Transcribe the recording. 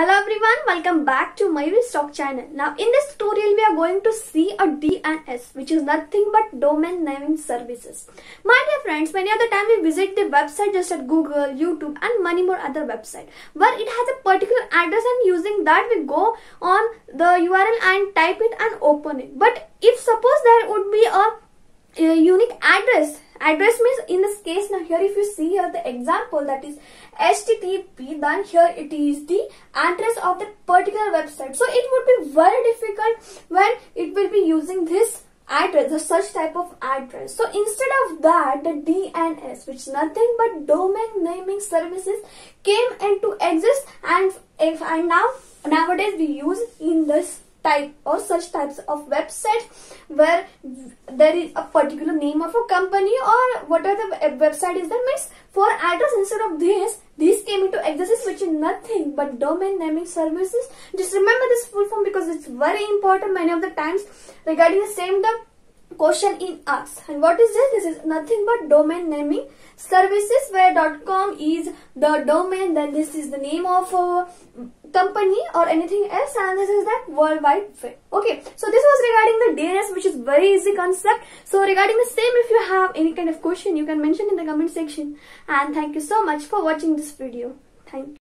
Hello everyone, welcome back to Mayuri's Talk channel. Now in this tutorial we are going to see a DNS, which is nothing but domain naming services. My dear friends, many other time we visit the website just at Google, YouTube and many more other website where it has a particular address, and using that we go on the URL and type it and open it. But if suppose there would be a unique address means, in this case now here if you see here the example that is HTTP, then here it is the address of that particular website. So it would be very difficult when it will be using this address, the such type of address. So instead of that, the DNS, which is nothing but domain naming services, came into exist, and nowadays we use in this type or such types of website where there is a particular name of a company or whatever the website is that means for address. Instead of this came into existence, which is nothing but domain naming services. Just remember this full form because it's very important many of the times regarding the same the question in us. And what is this? This is nothing but domain naming services where .com is the domain, then this is the name of a company or anything else, and this is that World Wide Web. Okay, so this was regarding the DNS, which is very easy concept. So regarding the same, if you have any kind of question, you can mention in the comment section. And thank you so much for watching this video. Thank you.